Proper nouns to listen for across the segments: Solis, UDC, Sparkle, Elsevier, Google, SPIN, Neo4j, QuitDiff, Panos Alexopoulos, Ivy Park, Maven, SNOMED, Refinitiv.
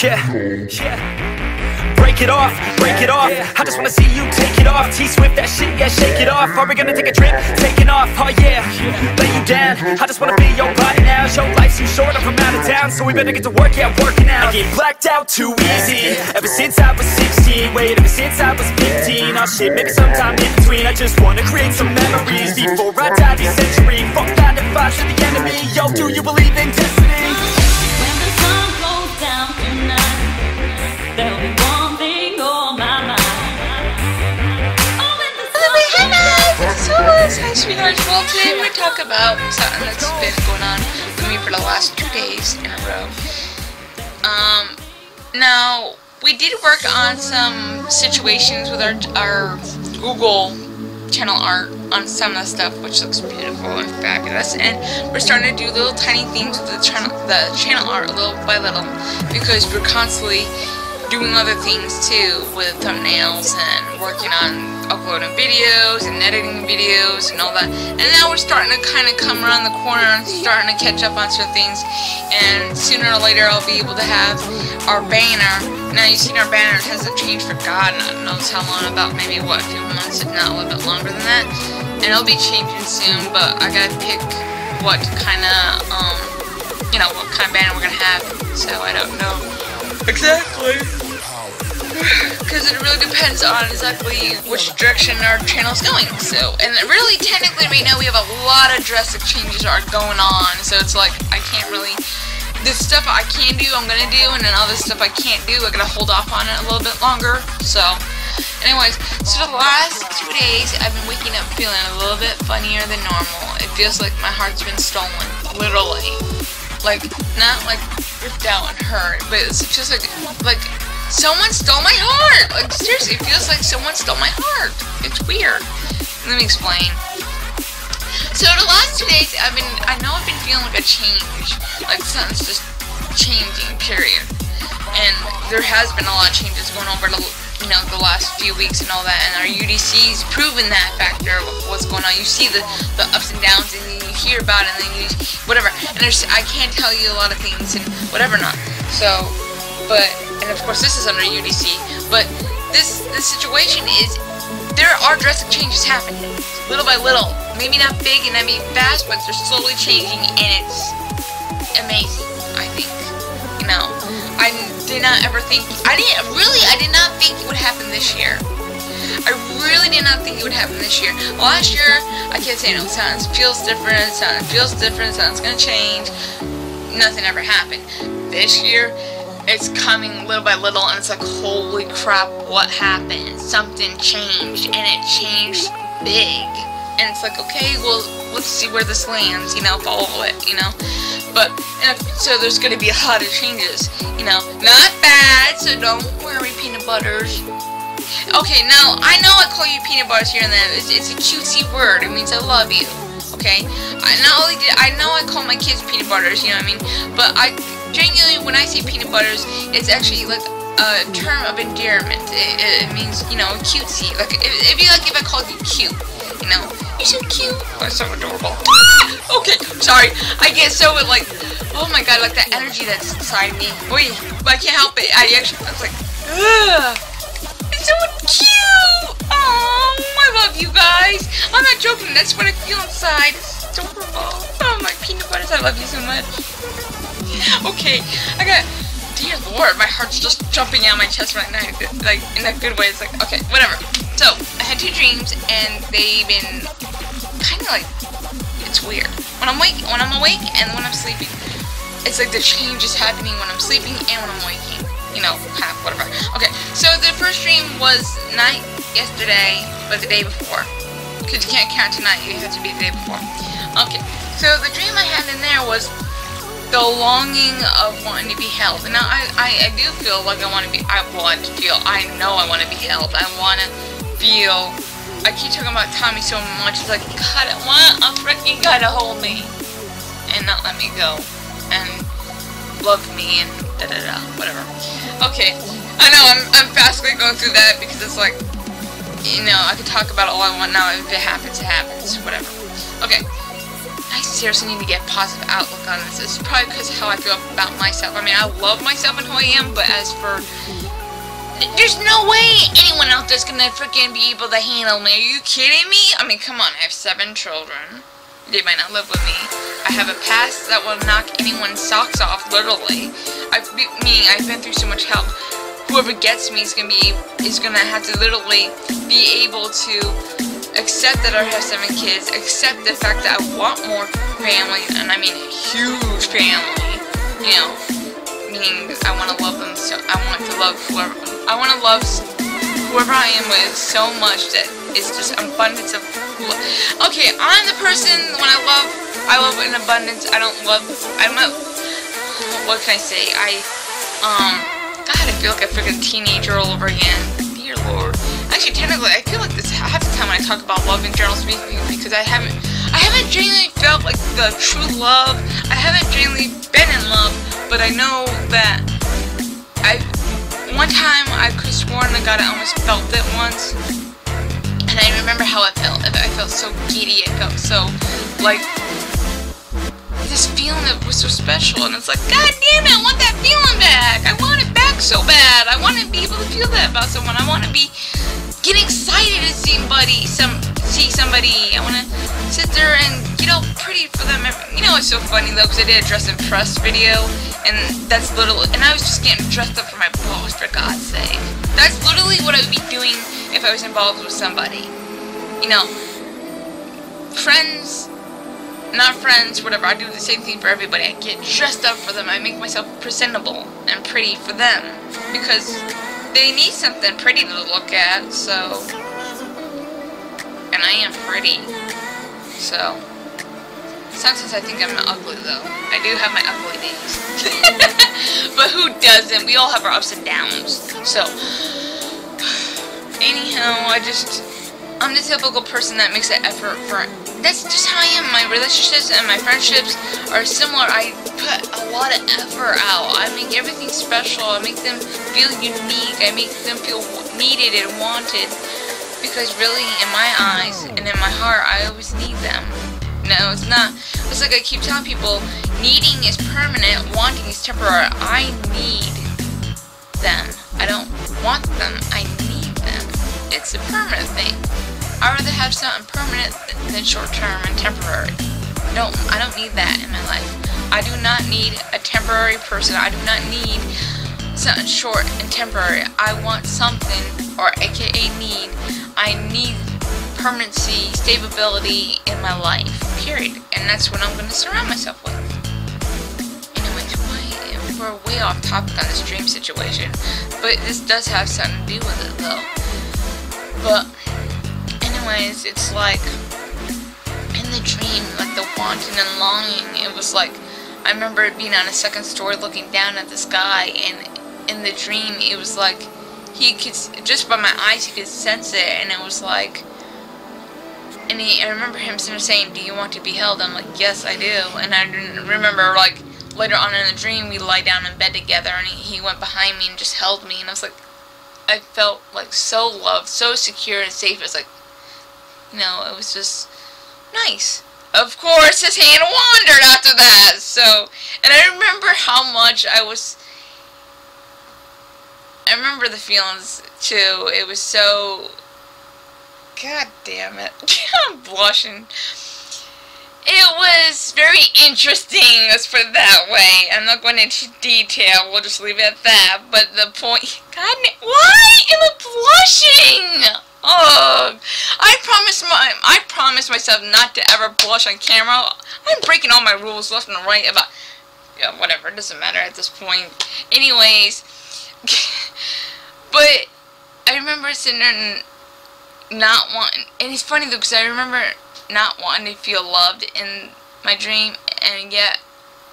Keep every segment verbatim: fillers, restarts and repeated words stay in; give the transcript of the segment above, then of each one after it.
Yeah, yeah. Break it off, break it off. I just wanna see you take it off. T-Swift, that shit, yeah, shake it off. Are we gonna take a trip? Taking off, oh yeah. Lay you down, I just wanna be your body now. Your life's too short, I'm from out of town, so we better get to work, yeah, working out. I get blacked out too easy, ever since I was sixteen. Wait, ever since I was fifteen. Oh shit, maybe sometime in between. I just wanna create some memories before I die this century. Fuck nine to five to the enemy. Yo, do you believe in destiny? When the sun goes down tonight, there'll be one thing on my mind. Oh, hey guys, it's Solis. Hi sweethearts. Well, today we talk about something that's been going on for me for the last two days in a row. Um, now we did work on some situations with our our Google channel art on some of the stuff, which looks beautiful and fabulous. And we're starting to do little tiny things with the channel the channel art little by little, because we're constantly doing other things too, with thumbnails and working on uploading videos and editing videos and all that. And now we're starting to kind of come around the corner and starting to catch up on some things, and sooner or later I'll be able to have our banner. Now you've seen our banner, it hasn't changed for God knows how long, about maybe what, a few months, if not a little bit longer than that. And it'll be changing soon, but I gotta pick what kind of, um, you know, what kind of banner we're gonna have, so I don't know exactly, because it really depends on exactly which direction our channel's going. So, and really, technically, right now we have a lot of drastic changes are going on. So it's like I can't really. This stuff I can do, I'm gonna do, and then all this stuff I can't do, I gotta hold off on it a little bit longer. So, anyways, so the last two days I've been waking up feeling a little bit funnier than normal. It feels like my heart's been stolen, literally. Like, not like ripped out and hurt, but it's just like, like someone stole my heart. Like, seriously, it feels like someone stole my heart. It's weird. Let me explain. So the last two days, I've been, I know I've been feeling like a change, like something's just changing, period. And there has been a lot of changes going over the, you know, the last few weeks and all that, and our U D C's proven that factor of what's going on. You see the, the ups and downs, and then you hear about it, and then you, whatever, and there's, I can't tell you a lot of things, and whatever not, so, but, and of course this is under U D C, but this, this situation is, there are drastic changes happening, little by little, maybe not big and I mean fast, but they're slowly changing, and it's amazing, I think, you know. I did not ever think, I didn't, really, I did not think it would happen this year. I really did not think it would happen this year. Last year, I kept saying, oh, it sounds, feels different, it sounds, feels different, it sounds gonna change. Nothing ever happened. This year, it's coming little by little, and it's like, holy crap, what happened? Something changed, and it changed big. And it's like, okay, well, let's see where this lands, you know, follow it, you know. But, and if, so there's going to be a lot of changes, you know. Not bad, so don't worry, peanut butters. Okay, now, I know I call you peanut butters here and there. It's, it's a cutesy word. It means I love you, okay? I, not only did, I know I call my kids peanut butters, you know what I mean? But I... Genuinely, when I say peanut butters, it's actually like a term of endearment. It, it, it means, you know, cutesy. Like, it, it'd be like if I called you cute, you know, you're so cute, that's so adorable. Ah! Okay, sorry, I get so like, oh my god, like that energy that's inside me. Wait, but I can't help it. I actually, I was like, ugh, it's so cute. Oh, I love you guys. I'm not joking. That's what I feel inside. It's adorable. Oh my peanut butters, I love you so much. Okay, I got, dear lord, my heart's just jumping out of my chest right now, like, in a good way, it's like, okay, whatever. So, I had two dreams, and they've been kind of like, it's weird. When I'm awake, when I'm awake, and when I'm sleeping, it's like the change is happening when I'm sleeping and when I'm waking, you know, kind of, whatever. Okay, so the first dream was not yesterday, but the day before, because you can't count tonight, you have to be the day before. Okay, so the dream I had in there was the longing of wanting to be held. Now, I, I, I do feel like I want to be, I want to feel, I know I want to be held. I want to feel, I keep talking about Tommy so much, it's like, God, I want a freaking guy to hold me and not let me go and love me and da-da-da, whatever. Okay, I know, I'm, I'm fastly going through that because it's like, you know, I could talk about it all I want now. If it happens, it happens. Whatever. Okay. I seriously need to get a positive outlook on this. It's probably because of how I feel about myself. I mean, I love myself and who I am, but as for... there's no way anyone out there's gonna freaking be able to handle me. Are you kidding me? I mean, come on. I have seven children. They might not live with me. I have a past that will knock anyone's socks off, literally. I mean, I've been through so much help. Whoever gets me is gonna be is gonna have to literally be able to accept that I have seven kids, accept the fact that I want more family, and I mean huge family. You know, meaning I want to love them so. I want to love whoever. I want to love whoever I am with so much that it's just abundance of love. Okay, I'm the person when I love, I love in abundance. I don't love. I'm not. What can I say? I um. God, I feel like a freaking teenager all over again. Dear Lord. Actually, technically, I feel like this half the time when I talk about love in general speaking, because I haven't, I haven't genuinely felt like the true love. I haven't genuinely been in love, but I know that I, one time I could have sworn to God I almost felt it once, and I remember how I felt. I felt so giddy. I felt so like this feeling that was so special, and it's like, God damn it, I want that feeling back. I want it back so bad. I want to be able to feel that about someone. I want to be getting excited to see somebody, some, see somebody. I want to sit there and get all pretty for them. You know what's so funny though, because I did a dress and press video, and that's literally, and I was just getting dressed up for my boss, for God's sake. That's literally what I would be doing if I was involved with somebody. You know, friends, not friends, whatever, I do the same thing for everybody. I get dressed up for them, I make myself presentable and pretty for them, because they need something pretty to look at, so, and I am pretty, so, sometimes I think I'm ugly though, I do have my ugly days, but who doesn't, we all have our ups and downs, so, anyhow, I just, I'm the typical person that makes an effort for, that's just how I am. My relationships and my friendships are similar. I put a lot of effort out. I make everything special. I make them feel unique. I make them feel needed and wanted. Because really, in my eyes and in my heart, I always need them. No, it's not. It's like I keep telling people, needing is permanent, wanting is temporary. I need them. I don't want them. I need them. It's a permanent thing. I'd rather have something permanent than short-term and temporary. I don't, I don't need that in my life. I do not need a temporary person. I do not need something short and temporary. I want something, or aka need, I need permanency, stability in my life, period. And that's what I'm going to surround myself with. Anyways, why, we're way off topic on this dream situation, but this does have something to do with it, though. But... anyways, it's like in the dream, like the wanting and longing, it was like I remember being on a second story looking down at the sky, and in the dream it was like he could, just by my eyes he could sense it, and it was like, and he, I remember him saying, do you want to be held? I'm like, yes I do. And I remember like later on in the dream we lay down in bed together, and he, he went behind me and just held me, and I was like, I felt like so loved, so secure and safe. It was like, you know, it was just nice. Of course, his hand wandered after that. So, and I remember how much I was, I remember the feelings, too. It was so, God damn it. I'm blushing. It was very interesting, let's put it that way. I'm not going into detail, we'll just leave it at that. But the point, God, why am I blushing? Oh, I promised my, I promised myself not to ever blush on camera. I'm breaking all my rules left and right about, yeah, whatever, it doesn't matter at this point. Anyways, but I remember sitting there and not wanting, and it's funny though, because I remember not wanting to feel loved in my dream, and yet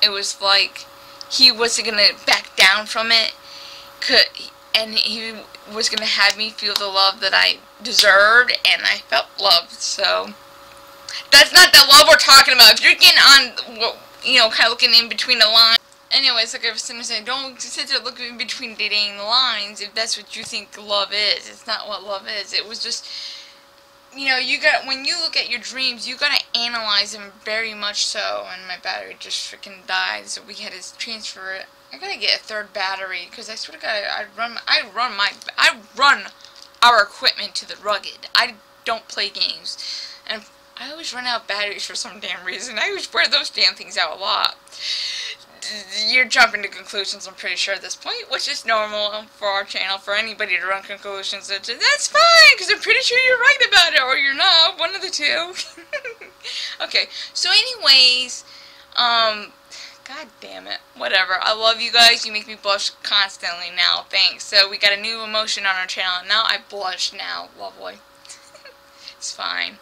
it was like he wasn't gonna back down from it. Could and he was going to have me feel the love that I deserved, and I felt loved, so. That's not the love we're talking about. If you're getting on, you know, kind of looking in between the lines, Anyways, like I was saying, don't sit there looking between dating lines if that's what you think love is. It's not what love is. It was just, you know, you got, when you look at your dreams, you gotta analyze them very much so. And my battery just freaking died, so we had to transfer it. I gotta get a third battery because I swear to God, I run, I run my, I run our equipment to the rugged. I don't play games, and I always run out of batteries for some damn reason. I always wear those damn things out a lot. You're jumping to conclusions, I'm pretty sure, at this point, which is normal for our channel, for anybody to run conclusions. That's fine, because I'm pretty sure you're right about it, or you're not, one of the two. Okay, so anyways, um, God damn it, whatever. I love you guys, you make me blush constantly now, thanks. So we got a new emotion on our channel, and now I blush now, lovely. It's fine.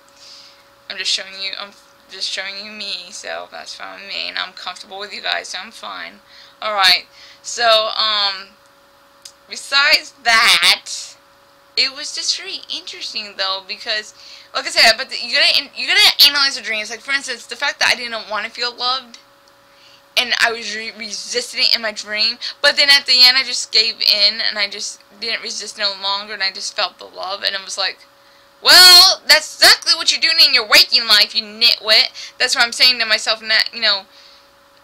I'm just showing you, I'm just showing you me, so that's fine with me, and I'm comfortable with you guys, so I'm fine. Alright, so, um, besides that, it was just really interesting, though, because, like I said, but the, you gotta, you gotta analyze your dreams. Like, for instance, the fact that I didn't want to feel loved, and I was re resisting it in my dream, but then at the end, I just gave in, and I just didn't resist no longer, and I just felt the love, and it was like, well, that's exactly what you're doing in your waking life, you nitwit. That's what I'm saying to myself, in that, you know,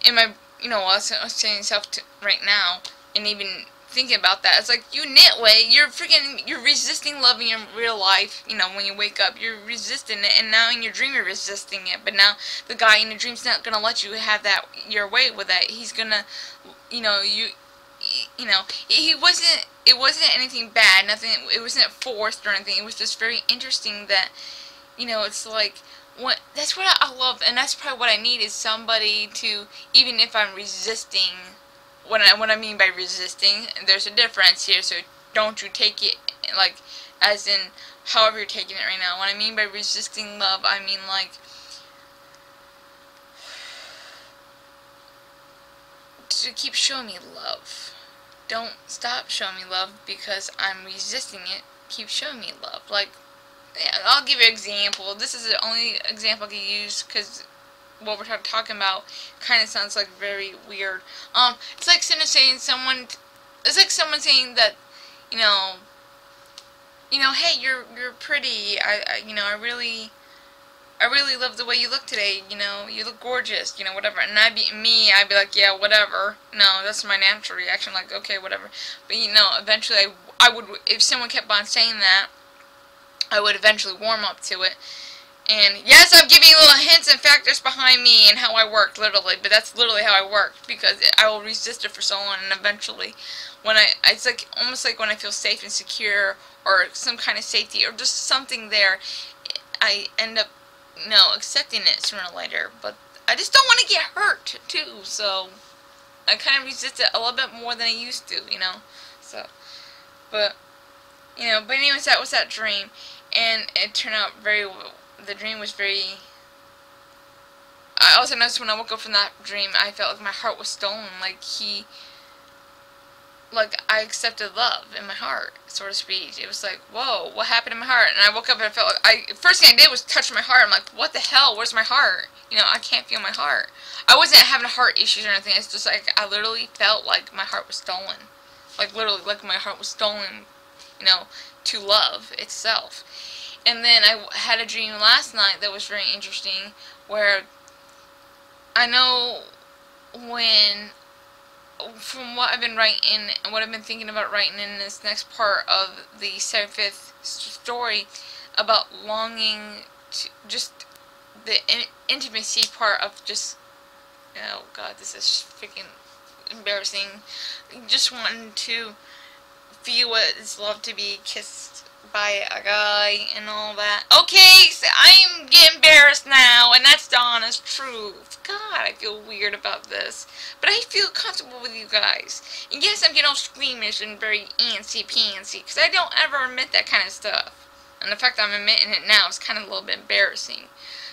in my, you know, I'm saying to myself to right now, and even thinking about that, it's like, you nitwit, you're freaking, you're resisting love in your real life, you know, when you wake up, you're resisting it, and now in your dream you're resisting it, but now the guy in the dream's not gonna let you have that, your way with it. He's gonna, you know, you, you know, he wasn't, it wasn't anything bad, nothing, it wasn't forced or anything, it was just very interesting that, you know, it's like, what, that's what I love, and that's probably what I need, is somebody to, even if I'm resisting, what I, what I mean by resisting, there's a difference here, so don't you take it, like, as in, however you're taking it right now. What I mean by resisting love, I mean, like, to keep showing me love. Don't stop showing me love because I'm resisting it. Keep showing me love. Like, yeah, I'll give you an example. This is the only example I can use because what we're talking about kind of sounds like very weird. Um, it's like saying someone. It's like someone saying that, you know, you know, hey, you're you're pretty. I, I you know, I really. I really love the way you look today, you know, you look gorgeous, you know, whatever. And I'd be, me, I'd be like, yeah, whatever. No, that's my natural reaction, like, okay, whatever. But, you know, eventually, I, I would, if someone kept on saying that, I would eventually warm up to it. And, yes, I'm giving you little hints and factors behind me and how I worked, literally. But that's literally how I worked, because I will resist it for so long, and eventually, when I, it's like, almost like when I feel safe and secure, or some kind of safety, or just something there, I end up, no, accepting it sooner or later, but I just don't want to get hurt, too, so I kind of resist it a little bit more than I used to, you know, so, but, you know, but anyways, that was that dream, and it turned out very, the dream was very, I also noticed when I woke up from that dream, I felt like my heart was stolen, like he, like, I accepted love in my heart, so to speak. It was like, whoa, what happened in my heart? And I woke up and I felt like, I, first thing I did was touch my heart. I'm like, what the hell, where's my heart? You know, I can't feel my heart. I wasn't having heart issues or anything. It's just like, I literally felt like my heart was stolen. Like, literally, like my heart was stolen, you know, to love itself. And then I had a dream last night that was very interesting, where I know when, from what I've been writing and what I've been thinking about writing in this next part of the seventy-fifth story about longing to just the in intimacy part of just, oh God, this is freaking embarrassing, just wanting to feel what it's love to be kissed by a guy and all that. Okay, so I'm getting embarrassed now, and that's the honest truth. God, I feel weird about this, but I feel comfortable with you guys. And yes, I'm getting all squeamish and very antsy-pantsy, because I don't ever admit that kind of stuff. And the fact that I'm admitting it now is kind of a little bit embarrassing.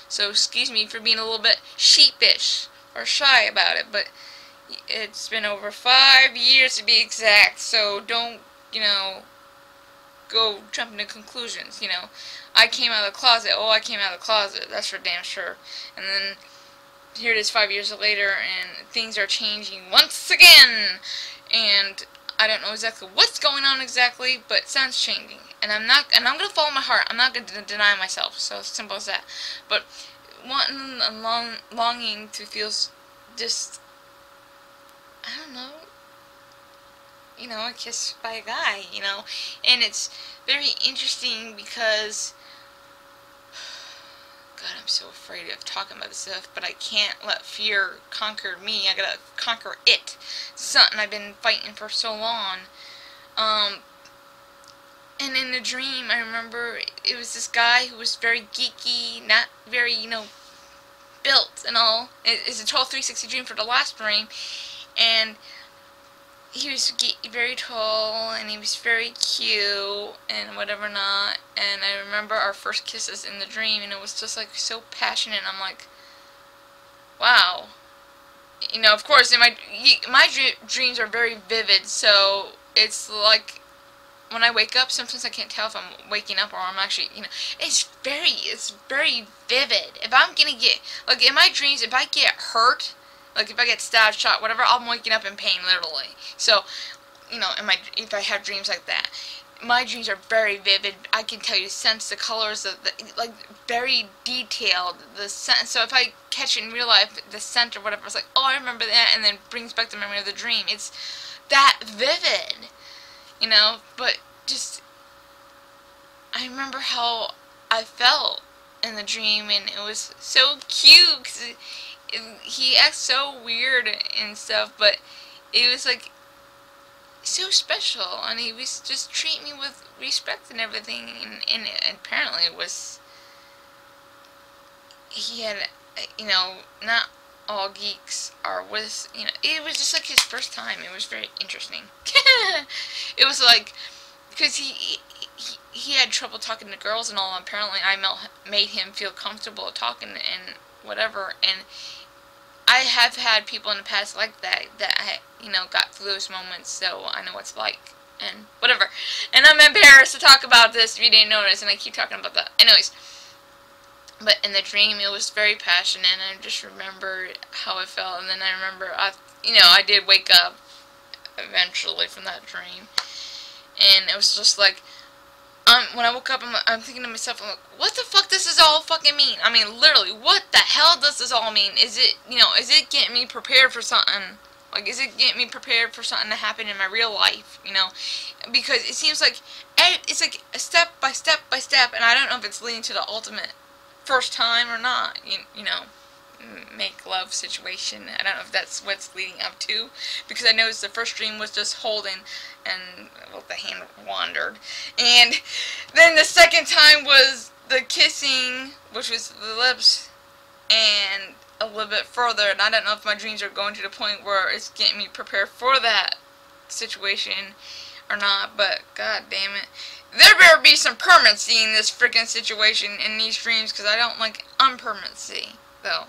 So excuse me for being a little bit sheepish or shy about it, but it's been over five years to be exact, so don't, you know, go jumping to conclusions, you know. I came out of the closet. Oh, I came out of the closet. That's for damn sure. And then here it is five years later, and things are changing once again. And I don't know exactly what's going on exactly, but it sounds changing. And I'm not, and I'm gonna follow my heart. I'm not gonna d deny myself. So it's simple as that. But wanting and long, longing to feel just, I don't know, you know, a kiss by a guy, you know, and it's very interesting because, God, I'm so afraid of talking about this stuff, but I can't let fear conquer me. I gotta conquer it. It's something I've been fighting for so long. Um, and in the dream, I remember it was this guy who was very geeky, not very, you know, built and all. It's a tall three sixty dream for the last dream, and he was very tall, and he was very cute, and whatever not, and I remember our first kisses in the dream, and it was just, like, so passionate, and I'm like, wow. You know, of course, in my, my dreams are very vivid, so it's like, when I wake up, sometimes I can't tell if I'm waking up or I'm actually, you know, it's very, it's very vivid. If I'm gonna get, like, in my dreams, if I get hurt, like, if I get stabbed, shot, whatever, I'm waking up in pain, literally. So, you know, in my, if I have dreams like that, my dreams are very vivid. I can tell you, sense the colors, of the, like, very detailed. The sense, so if I catch it in real life, the scent or whatever, it's like, oh, I remember that, and then brings back the memory of the dream. It's that vivid, you know, but just, I remember how I felt in the dream, and it was so cute, because it, he acts so weird and stuff, but it was like so special, and he was just treat me with respect and everything, and, and apparently it was, he had, you know, not all geeks are with, you know, it was just like his first time. It was very interesting. It was like, because he, he he had trouble talking to girls and all, and apparently I made him feel comfortable talking and whatever, and I have had people in the past like that, that I, you know, got through those moments, so I know what it's like, and whatever, and I'm embarrassed to talk about this if you didn't notice, and I keep talking about that, anyways, but in the dream, it was very passionate, and I just remembered how I felt, and then I remember, I, you know, I did wake up eventually from that dream, and it was just like, Um, when I woke up, I'm, I'm thinking to myself, I'm like, what the fuck does this all fucking mean? I mean, literally, what the hell does this all mean? Is it, you know, is it getting me prepared for something? Like, is it getting me prepared for something to happen in my real life, you know? Because it seems like, it's like a step by step by step, and I don't know if it's leading to the ultimate first time or not, you, you know, make love situation. I don't know if that's what's leading up to, because I noticed the first dream was just holding, and well, the hand wandered, and then the second time was the kissing, which was the lips, and a little bit further, and I don't know if my dreams are going to the point where it's getting me prepared for that situation or not, but god damn it, there better be some permanency in this freaking situation in these dreams, because I don't like unpermanency, though.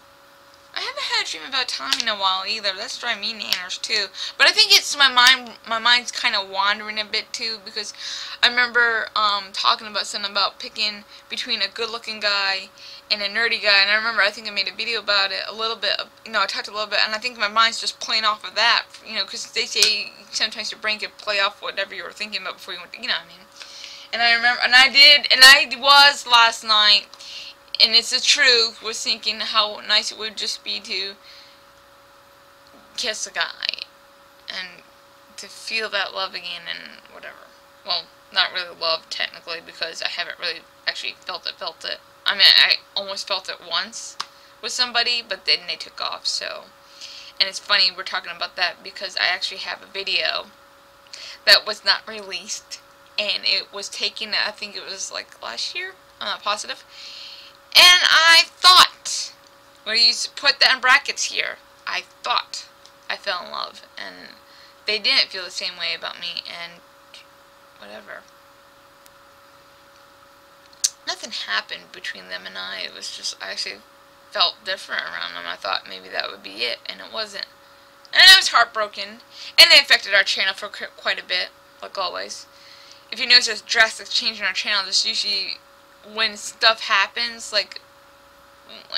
I haven't had a dream about time in a while either. That's driving me nanners too. But I think it's my mind. My mind's kind of wandering a bit too, because I remember um, talking about something about picking between a good-looking guy and a nerdy guy. And I remember I think I made a video about it a little bit. You know, I talked a little bit, and I think my mind's just playing off of that. You know, because they say sometimes your brain can play off whatever you were thinking about before you went. You know what I mean? And I remember, and I did, and I was last night. And it's the truth, was thinking how nice it would just be to kiss a guy and to feel that love again and whatever. Well, not really love technically, because I haven't really actually felt it, felt it. I mean, I almost felt it once with somebody, but then they took off, so. And it's funny we're talking about that, because I actually have a video that was not released, and it was taken, I think it was like last year, I'm not positive. And I thought, when you put that in brackets here, I thought I fell in love, and they didn't feel the same way about me, and whatever. Nothing happened between them and I. It was just, I actually felt different around them. I thought maybe that would be it, and it wasn't. And I was heartbroken, and they affected our channel for quite a bit, like always. If you notice there's drastic change in our channel, there's usually, when stuff happens, like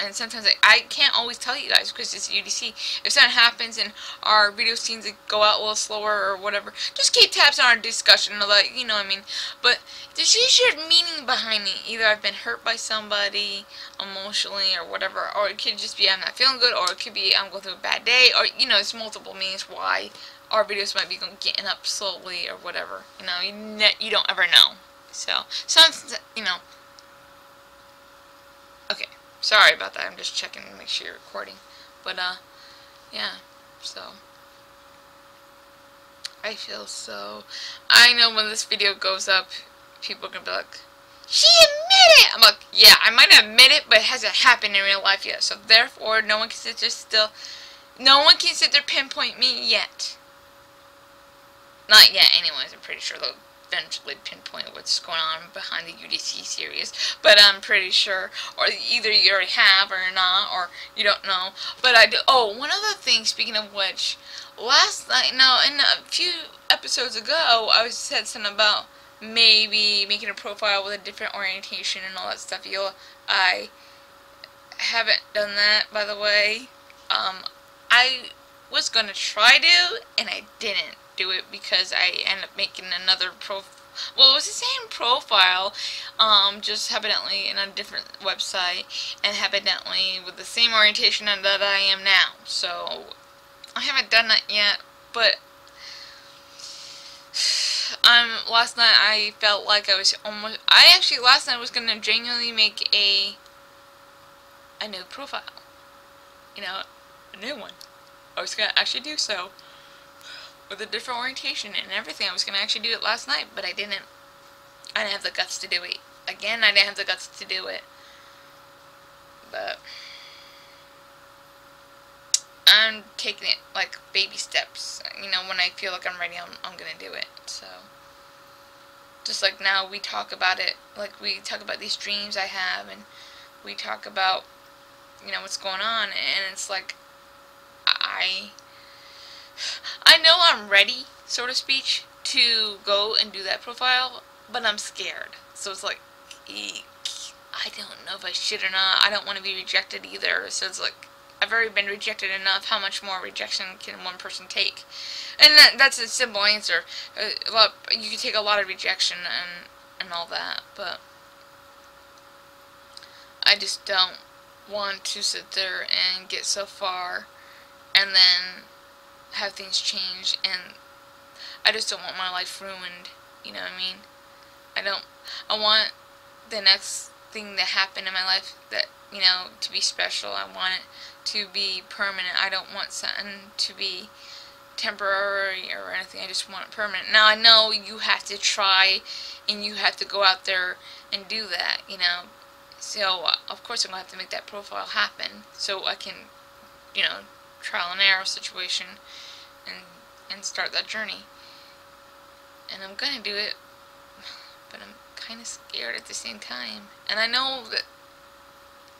and sometimes I, I can't always tell you guys because it's U D C. If something happens and our video seems to go out a little slower or whatever, just keep tabs on our discussion, like, you know what I mean. But there's usually meaning behind it. Either I've been hurt by somebody emotionally or whatever, or it could just be I'm not feeling good, or it could be I'm going through a bad day, or, you know, it's multiple meanings why our videos might be going getting up slowly or whatever. You know, you, ne you don't ever know. So, sometimes, you know. Okay. Sorry about that. I'm just checking to make sure you're recording. But, uh, yeah. So, I feel so... I know when this video goes up, people are going to be like, she admitted it! I'm like, yeah, I might admit it, but it hasn't happened in real life yet. So, therefore, no one can sit there still... No one can sit there pinpoint me yet. Not yet, anyways. I'm pretty sure they'll eventually pinpoint what's going on behind the U D C series, but I'm pretty sure, or either you already have or you're not, or you don't know. But I do. Oh, one other thing, speaking of which, last night, now in a few episodes ago, I said something about maybe making a profile with a different orientation and all that stuff. You'll, I haven't done that, by the way. Um, I was gonna try to, and I didn't do it because I ended up making another profile. Well, it was the same profile, um, just evidently in a different website, and evidently with the same orientation that I am now. So I haven't done that yet, but um, last night I felt like I was almost. I actually last night was gonna genuinely make a a new profile. You know, a new one. I was gonna actually do so. With a different orientation and everything. I was going to actually do it last night, but I didn't. I didn't have the guts to do it. Again, I didn't have the guts to do it. But I'm taking it like baby steps. You know, when I feel like I'm ready, I'm, I'm going to do it. So, just like now, we talk about it. Like, we talk about these dreams I have, and we talk about, you know, what's going on. And it's like, I... I know I'm ready, so to speak, to go and do that profile, but I'm scared. So it's like, eek, I don't know if I should or not. I don't want to be rejected either. So it's like, I've already been rejected enough. How much more rejection can one person take? And that, that's a simple answer. A lot, you can take a lot of rejection and, and all that, but I just don't want to sit there and get so far and then... have things change, and I just don't want my life ruined, you know what I mean? I don't, I want the next thing that happened in my life that, you know, to be special. I want it to be permanent. I don't want something to be temporary or anything. I just want it permanent. Now, I know you have to try, and you have to go out there and do that, you know? So, of course, I'm going to have to make that profile happen, so I can, you know, trial and error situation and and start that journey. And I'm gonna do it, but I'm kinda scared at the same time. And I know that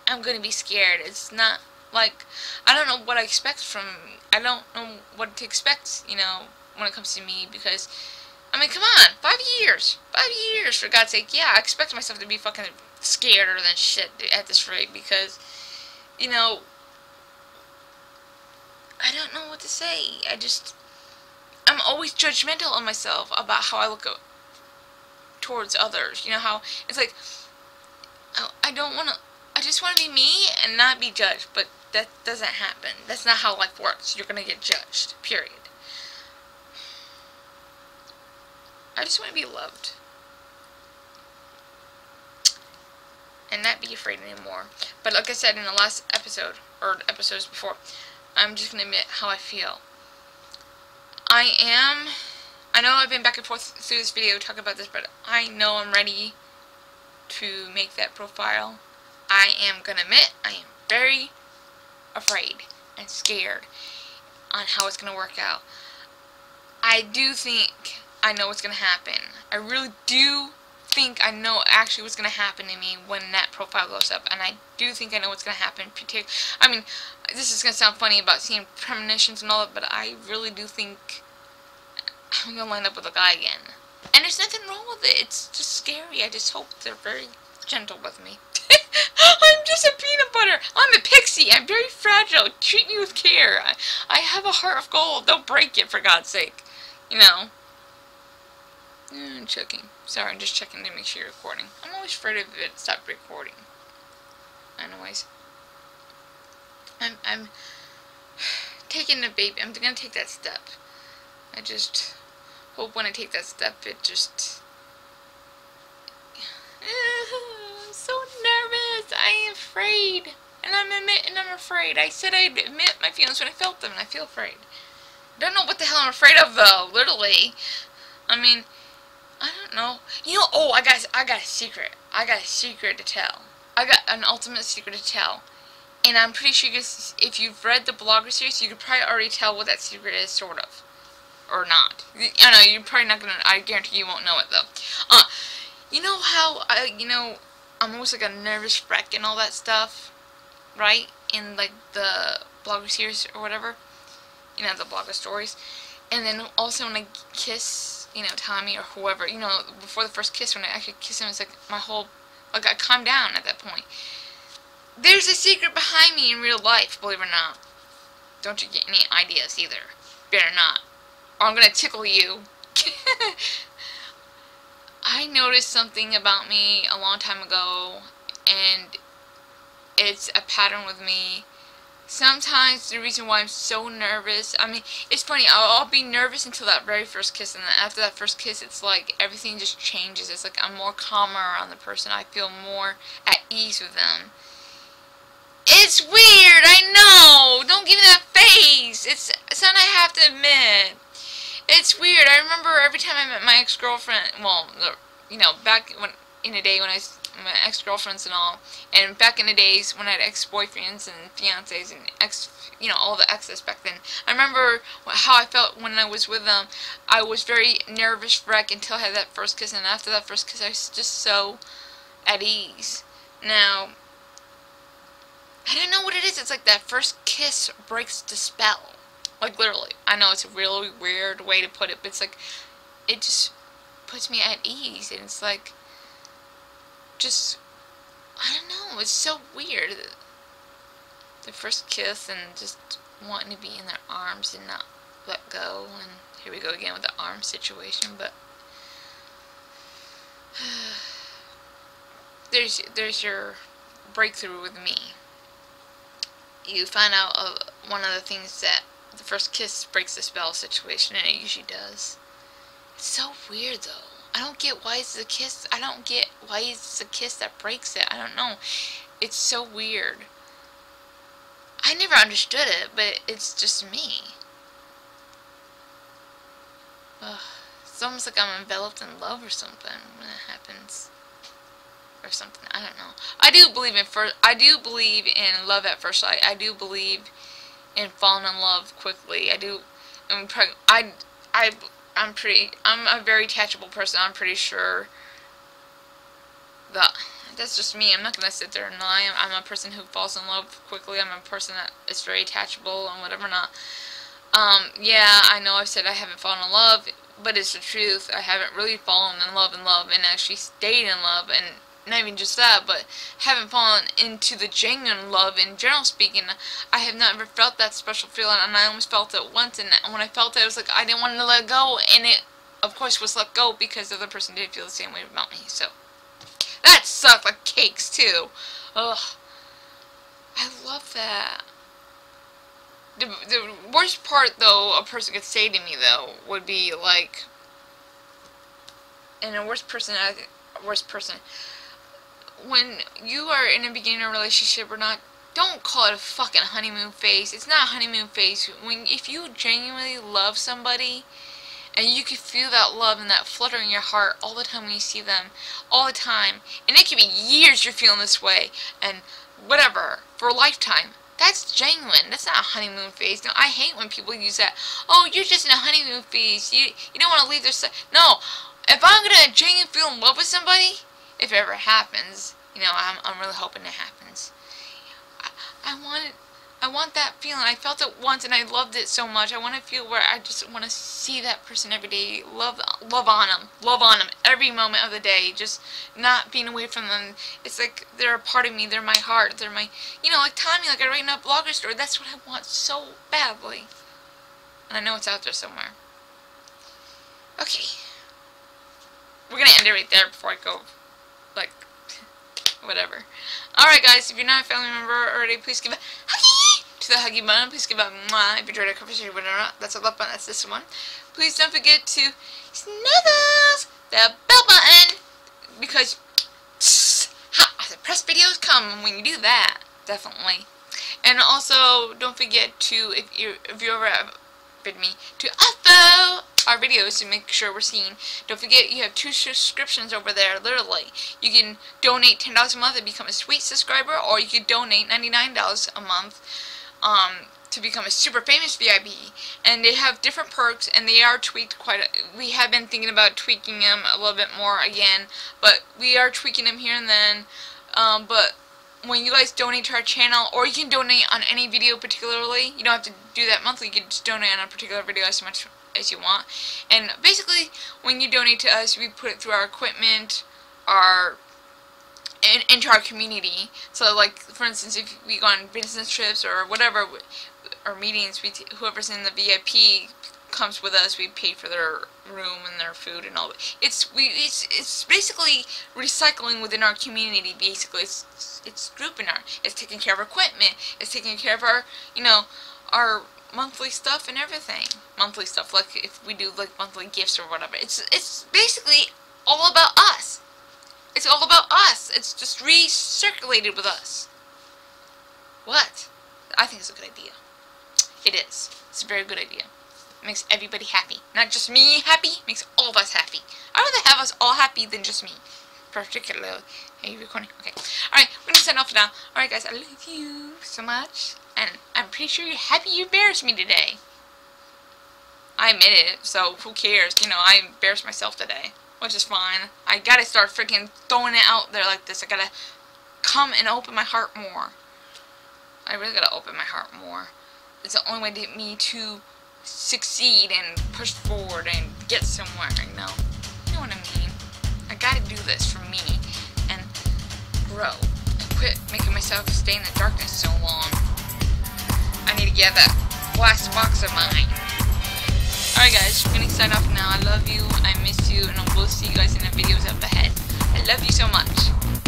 I'm gonna be scared. It's not like I don't know what I expect from I don't know what to expect, you know, when it comes to me, because I mean, come on, five years. Five years, for God's sake. Yeah, I expect myself to be fucking scareder than shit at this rate, because, you know, I don't know what to say. I just... I'm always judgmental on myself about how I look o towards others. You know how... It's like... I, I don't want to... I just want to be me and not be judged. But that doesn't happen. That's not how life works. You're going to get judged. Period. I just want to be loved. And not be afraid anymore. But like I said in the last episode, or episodes before... I'm just going to admit how I feel. I am... I know I've been back and forth through this video talking about this, but I know I'm ready to make that profile. I am going to admit I am very afraid and scared on how it's going to work out. I do think I know what's going to happen. I really do think I know actually what's going to happen to me when that profile goes up. And I do think I know what's going to happen. I mean... This is going to sound funny about seeing premonitions and all that, but I really do think I'm going to line up with a guy again. And there's nothing wrong with it. It's just scary. I just hope they're very gentle with me. I'm just a peanut butter. I'm a pixie. I'm very fragile. Treat me with care. I, I have a heart of gold. Don't break it, for God's sake. You know. I'm checking. Sorry, I'm just checking to make sure you're recording. I'm always afraid of it. Stop recording. Anyways. I'm, I'm taking the baby. I'm going to take that step. I just hope when I take that step, it just... I'm so nervous. I am afraid. And I'm admit, and I'm afraid. I said I'd admit my feelings when I felt them, and I feel afraid. I don't know what the hell I'm afraid of, though, literally. I mean, I don't know. You know, oh, I got, I got a secret. I got a secret to tell. I got an ultimate secret to tell. And I'm pretty sure you guys, if you've read the blogger series, you could probably already tell what that secret is, sort of. Or not. I know, you're probably not going to, I guarantee you won't know it, though. Uh, you know how, I, you know, I'm always like a nervous wreck and all that stuff, right? In, like, the blogger series or whatever. You know, the blogger stories. And then also when I kiss, you know, Tommy or whoever, you know, before the first kiss, when I actually kiss him, it's like my whole, like, I calmed down at that point. There's a secret behind me in real life, believe it or not. Don't you get any ideas either. Better not. Or I'm gonna tickle you. I noticed something about me a long time ago, and it's a pattern with me. Sometimes the reason why I'm so nervous, I mean, it's funny, I'll, I'll be nervous until that very first kiss, and then after that first kiss, it's like everything just changes. It's like I'm more calmer around the person. I feel more at ease with them. It's weird, I know. Don't give me that face. It's something I have to admit. It's weird. I remember every time I met my ex-girlfriend, well, you know, back when in the day when I was my ex-girlfriends and all, and back in the days when I had ex-boyfriends and fiancés and ex, you know, all the exes back then. I remember how I felt when I was with them. I was very nervous wreck until I had that first kiss, and after that first kiss, I was just so at ease. Now, I don't know what it is. It's like that first kiss breaks the spell. Like, literally. I know it's a really weird way to put it, but it's like, it just puts me at ease. And it's like, just, I don't know. It's so weird. The first kiss and just wanting to be in their arms and not let go. And here we go again with the arm situation, but... there's, there's your breakthrough with me. You find out uh, one of the things that the first kiss breaks the spell situation, and it usually does. It's so weird, though. I don't get why it's the kiss. I don't get why it's the kiss that breaks it. I don't know. It's so weird. I never understood it, but it's just me. Ugh. It's almost like I'm enveloped in love or something when it happens. Or something. I don't know. I do believe in first. I do believe in love at first sight. I do believe in falling in love quickly. I do. I'm probably, I. I. I'm pretty. I'm a very attachable person. I'm pretty sure. That that's just me. I'm not gonna sit there and lie. I'm, I'm a person who falls in love quickly. I'm a person that is very attachable and whatever not. Um. Yeah. I know. I've said I haven't fallen in love, but it's the truth. I haven't really fallen in love in love and actually stayed in love and. Not even just that, but haven't fallen into the genuine love in general speaking. I have not ever felt that special feeling, and I almost felt it once, and when I felt it, I was like, I didn't want to let go, and it, of course, was let go because the other person didn't feel the same way about me, so. That sucked like cakes, too. Ugh. I love that. The, the worst part, though, a person could say to me, though, would be, like, and the worst person, I think, worst person, when you are in a beginning of a relationship or not, don't call it a fucking honeymoon phase. It's not a honeymoon phase. When if you genuinely love somebody, and you can feel that love and that flutter in your heart all the time when you see them, all the time, and it could be years you're feeling this way, and whatever, for a lifetime. That's genuine. That's not a honeymoon phase. No, I hate when people use that. Oh, you're just in a honeymoon phase. You you don't want to leave their side. No. If I'm gonna genuinely feel in love with somebody, if it ever happens, you know, I'm I'm really hoping it happens. I, I want I want that feeling. I felt it once and I loved it so much. I want to feel where I just want to see that person every day. Love love on them. Love on them every moment of the day. Just not being away from them. It's like they're a part of me. They're my heart. They're my, you know, like Tommy, like I write in a blogger story. That's what I want so badly. And I know it's out there somewhere. Okay. We're going to end it right there before I go, like, whatever. Alright, guys, if you're not a family member already, please give a huggy to the huggy button. Please give a mwah if you enjoyed our conversation or not. That's a love button. That's this one. Please don't forget to snuggles the bell button because psst, ha, surprise videos come when you do that. Definitely. And also, don't forget to, if you if you ever have bid me, to upvote our videos to make sure we're seen. Don't forget, you have two subscriptions over there, literally. You can donate ten dollars a month and become a sweet subscriber, or you could donate ninety-nine dollars a month um, to become a super famous V I P. And they have different perks, and they are tweaked quite a, we have been thinking about tweaking them a little bit more again, but we are tweaking them here and then. Um, but when you guys donate to our channel, or you can donate on any video particularly, you don't have to do that monthly, you can just donate on a particular video as much as you want. And basically, when you donate to us, we put it through our equipment, our and into our community. So, like, for instance, if we go on business trips or whatever, or meetings, we t whoever's in the V I P comes with us, we pay for their room and their food and all. It's we it's it's basically recycling within our community. Basically, it's it's groupinar. It's taking care of our equipment. It's taking care of our you know our monthly stuff and everything. Monthly stuff, like if we do like monthly gifts or whatever. It's it's basically all about us. It's all about us. It's just recirculated with us. What? I think it's a good idea. It is. It's a very good idea. Makes everybody happy. Not just me happy, makes all of us happy. I'd rather have us all happy than just me. Particularly. Are you recording? Okay. Alright, we're gonna sign off now. Alright guys, I love you so much. And I'm pretty sure you're happy you embarrassed me today. I admit it, so who cares? You know, I embarrassed myself today. Which is fine. I gotta start freaking throwing it out there like this. I gotta come and open my heart more. I really gotta open my heart more. It's the only way to get me to succeed and push forward and get somewhere, you know? You know what I mean? I gotta do this for me and grow and quit making myself stay in the darkness so long. I need to get that last box of mine. Alright guys, we're gonna sign off now. I love you, I miss you, and I will see you guys in the videos up ahead. I love you so much.